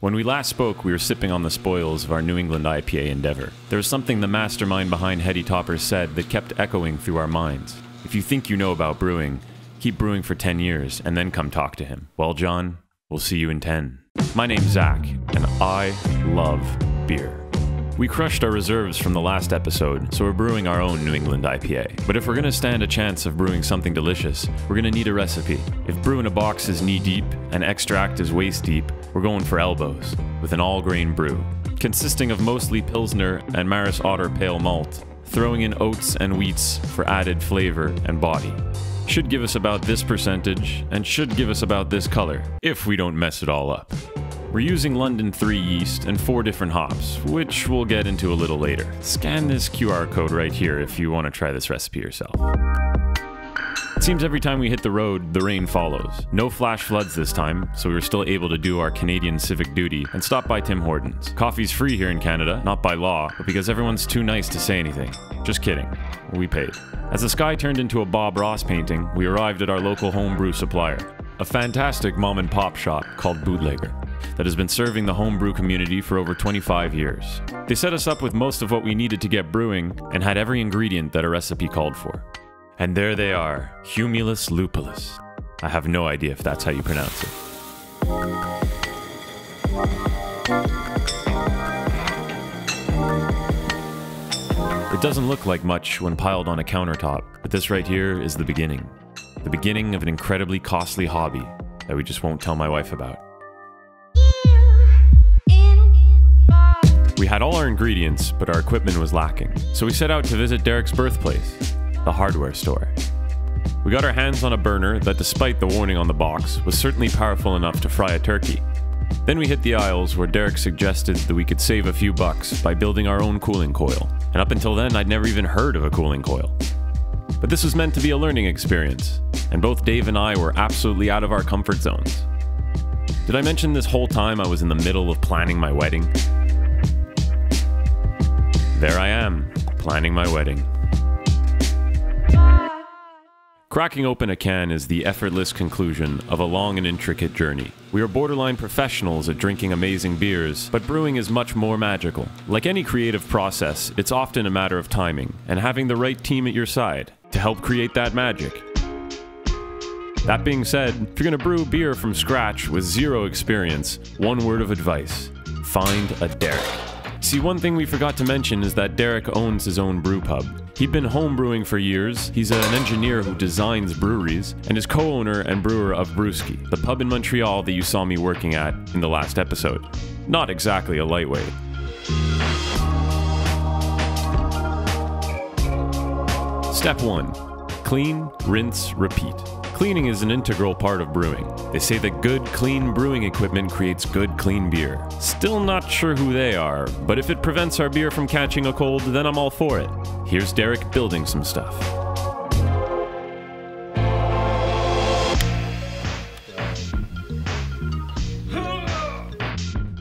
When we last spoke, we were sipping on the spoils of our New England IPA endeavor. There was something the mastermind behind Heady Topper said that kept echoing through our minds. If you think you know about brewing, keep brewing for 10 years and then come talk to him. Well, John, we'll see you in 10. My name's Zach, and I love beer. We crushed our reserves from the last episode, so we're brewing our own New England IPA. But if we're gonna stand a chance of brewing something delicious, we're gonna need a recipe. If brew in a box is knee deep and extract is waist deep, we're going for elbows with an all-grain brew. Consisting of mostly Pilsner and Maris Otter pale malt, throwing in oats and wheats for added flavor and body. Should give us about this percentage and should give us about this color, if we don't mess it all up. We're using London 3 yeast and 4 different hops, which we'll get into a little later. Scan this QR code right here if you want to try this recipe yourself. It seems every time we hit the road, the rain follows. No flash floods this time, so we were still able to do our Canadian civic duty and stop by Tim Hortons. Coffee's free here in Canada, not by law, but because everyone's too nice to say anything. Just kidding. We paid. As the sky turned into a Bob Ross painting, we arrived at our local homebrew supplier, a fantastic mom-and-pop shop called Bootlegger that has been serving the homebrew community for over 25 years. They set us up with most of what we needed to get brewing and had every ingredient that a recipe called for. And there they are, Humulus Lupulus. I have no idea if that's how you pronounce it. It doesn't look like much when piled on a countertop, but this right here is the beginning. The beginning of an incredibly costly hobby that we just won't tell my wife about. We had all our ingredients, but our equipment was lacking. So we set out to visit Derek's birthplace, the hardware store. We got our hands on a burner that, despite the warning on the box, was certainly powerful enough to fry a turkey. Then we hit the aisles where Derek suggested that we could save a few bucks by building our own cooling coil. And up until then, I'd never even heard of a cooling coil. But this was meant to be a learning experience, and both Dave and I were absolutely out of our comfort zones. Did I mention this whole time I was in the middle of planning my wedding? There I am, planning my wedding. Cracking open a can is the effortless conclusion of a long and intricate journey. We are borderline professionals at drinking amazing beers, but brewing is much more magical. Like any creative process, it's often a matter of timing and having the right team at your side to help create that magic. That being said, if you're gonna brew beer from scratch with zero experience, one word of advice: find a Derek. See, one thing we forgot to mention is that Derek owns his own brew pub. He'd been homebrewing for years, he's an engineer who designs breweries, and is co-owner and brewer of Brewski, the pub in Montreal that you saw me working at in the last episode. Not exactly a lightweight. Step 1. Clean, rinse, repeat. Cleaning is an integral part of brewing. They say that good, clean brewing equipment creates good, clean beer. Still not sure who they are, but if it prevents our beer from catching a cold, then I'm all for it. Here's Derek building some stuff.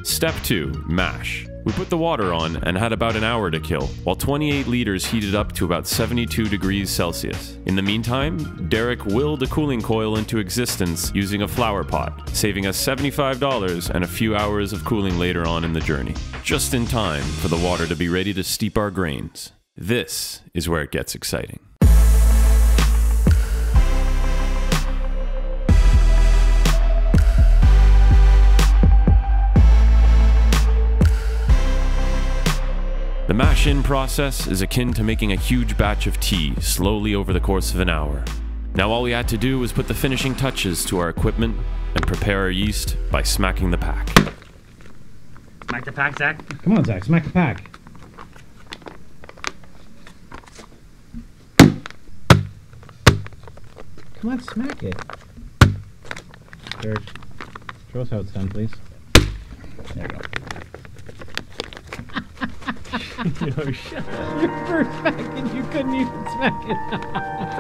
Step 2, mash. We put the water on and had about an hour to kill, while 28 liters heated up to about 72 degrees Celsius. In the meantime, Derek willed a cooling coil into existence using a flower pot, saving us $75 and a few hours of cooling later on in the journey. Just in time for the water to be ready to steep our grains. This is where it gets exciting. The mash-in process is akin to making a huge batch of tea slowly over the course of an hour. Now all we had to do was put the finishing touches to our equipment and prepare our yeast by smacking the pack. Smack the pack, Zach? Come on, Zach, smack the pack. Come on, smack it. Derek, show us how it's done, please. There we go. Yo, shut up. Your first pack and you couldn't even smack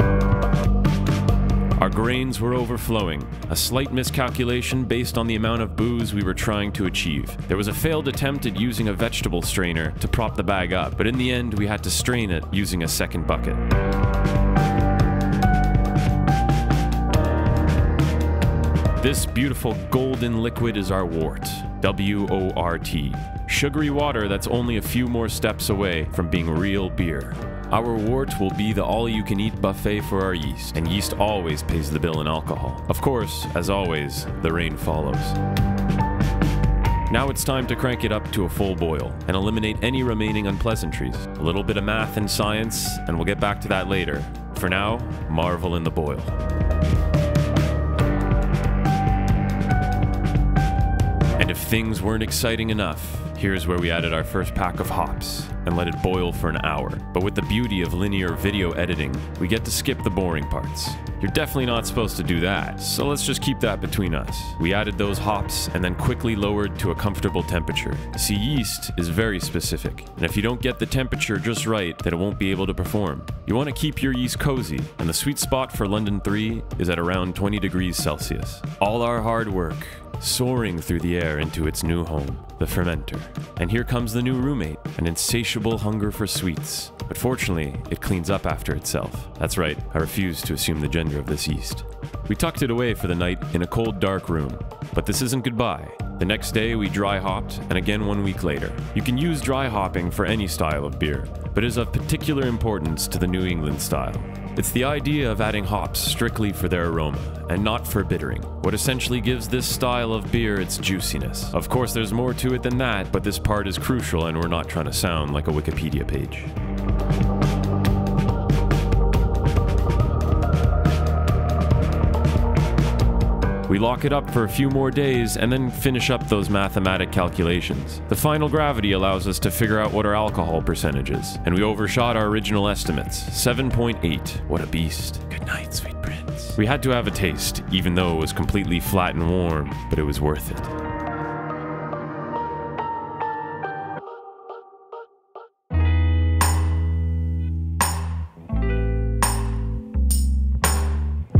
it. Our grains were overflowing, a slight miscalculation based on the amount of booze we were trying to achieve. There was a failed attempt at using a vegetable strainer to prop the bag up, but in the end we had to strain it using a second bucket. This beautiful golden liquid is our wort, W-O-R-T. Sugary water that's only a few more steps away from being real beer. Our wort will be the all-you-can-eat buffet for our yeast, and yeast always pays the bill in alcohol. Of course, as always, the rain follows. Now it's time to crank it up to a full boil and eliminate any remaining unpleasantries. A little bit of math and science, and we'll get back to that later. For now, marvel in the boil. And if things weren't exciting enough, here's where we added our first pack of hops and let it boil for an hour. But with the beauty of linear video editing, we get to skip the boring parts. You're definitely not supposed to do that, so let's just keep that between us. We added those hops and then quickly lowered to a comfortable temperature. See, yeast is very specific, and if you don't get the temperature just right, then it won't be able to perform. You want to keep your yeast cozy, and the sweet spot for London 3 is at around 20 degrees Celsius. All our hard work, soaring through the air into its new home, the fermenter. And here comes the new roommate, an insatiable hunger for sweets. But fortunately, it cleans up after itself. That's right, I refuse to assume the gender of this yeast. We tucked it away for the night in a cold, dark room. But this isn't goodbye. The next day, we dry hopped, and again 1 week later. You can use dry hopping for any style of beer, but it is of particular importance to the New England style. It's the idea of adding hops strictly for their aroma, and not for bittering, what essentially gives this style of beer its juiciness. Of course, there's more to it than that, but this part is crucial, and we're not trying to sound like a Wikipedia page. We lock it up for a few more days and then finish up those mathematic calculations. The final gravity allows us to figure out what our alcohol percentage is, and we overshot our original estimates. 7.8. What a beast. Good night, sweet prince. We had to have a taste, even though it was completely flat and warm, but it was worth it.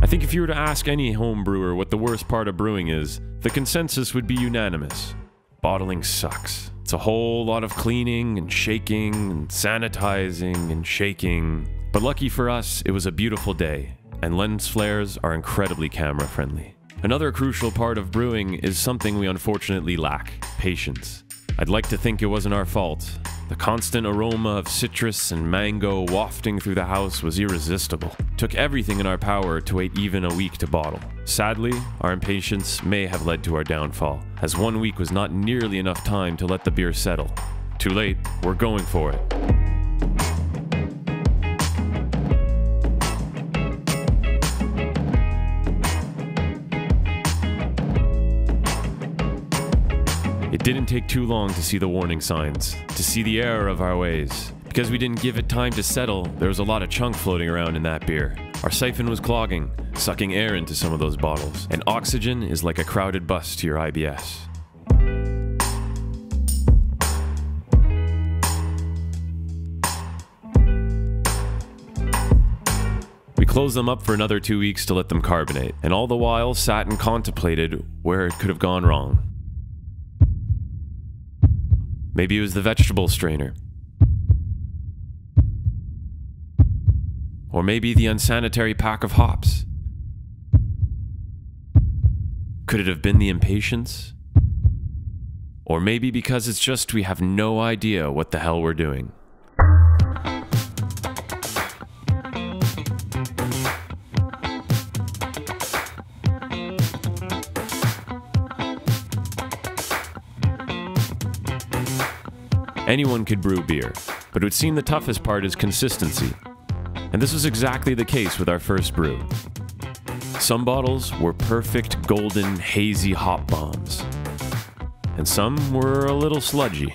I think if you were to ask any home brewer what the worst part of brewing is, the consensus would be unanimous. Bottling sucks. It's a whole lot of cleaning and shaking and sanitizing and shaking. But lucky for us, it was a beautiful day, and lens flares are incredibly camera friendly. Another crucial part of brewing is something we unfortunately lack: patience. I'd like to think it wasn't our fault. The constant aroma of citrus and mango wafting through the house was irresistible. It took everything in our power to wait even a week to bottle. Sadly, our impatience may have led to our downfall, as 1 week was not nearly enough time to let the beer settle. Too late, we're going for it. It didn't take too long to see the warning signs, to see the error of our ways. Because we didn't give it time to settle, there was a lot of chunk floating around in that beer. Our siphon was clogging, sucking air into some of those bottles, and oxygen is like a crowded bus to your IBS. We closed them up for another 2 weeks to let them carbonate, and all the while sat and contemplated where it could have gone wrong. Maybe it was the vegetable strainer. Or maybe the unsanitary pack of hops. Could it have been the impatience? Or maybe because it's just we have no idea what the hell we're doing. Anyone could brew beer, but it would seem the toughest part is consistency. And this was exactly the case with our first brew. Some bottles were perfect golden hazy hop bombs, and some were a little sludgy.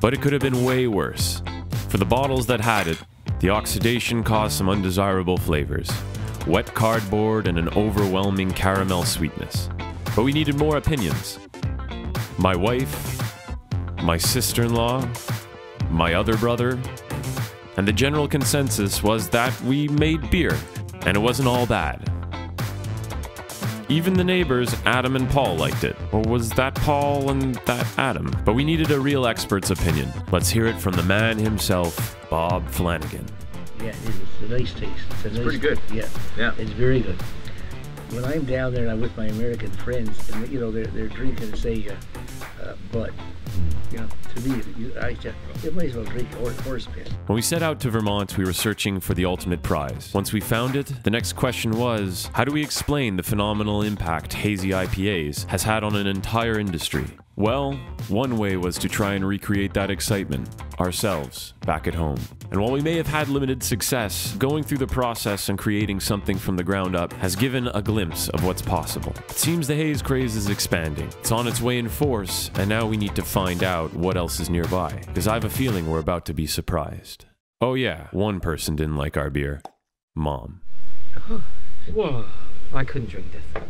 But it could have been way worse. For the bottles that had it, the oxidation caused some undesirable flavors. Wet cardboard and an overwhelming caramel sweetness. But we needed more opinions. My wife, my sister-in-law, my other brother, and the general consensus was that we made beer, and it wasn't all bad. Even the neighbors, Adam and Paul, liked it. Or was that Paul and that Adam? But we needed a real expert's opinion. Let's hear it from the man himself, Bob Flanagan. Yeah, it's a nice taste. It's pretty good. Yeah, it's very good. when I'm down there and I'm with my American friends, and you know they're drinking, say, Bud. You know, to me, you might as well drink horse piss. When we set out to Vermont, we were searching for the ultimate prize. Once we found it, the next question was, how do we explain the phenomenal impact hazy IPAs has had on an entire industry? Well, one way was to try and recreate that excitement ourselves back at home. And while we may have had limited success, going through the process and creating something from the ground up has given a glimpse of what's possible. It seems the haze craze is expanding. It's on its way in force, and now we need to find out what else is nearby, because I have a feeling we're about to be surprised. Oh yeah, one person didn't like our beer. Mom. Whoa, I couldn't drink this.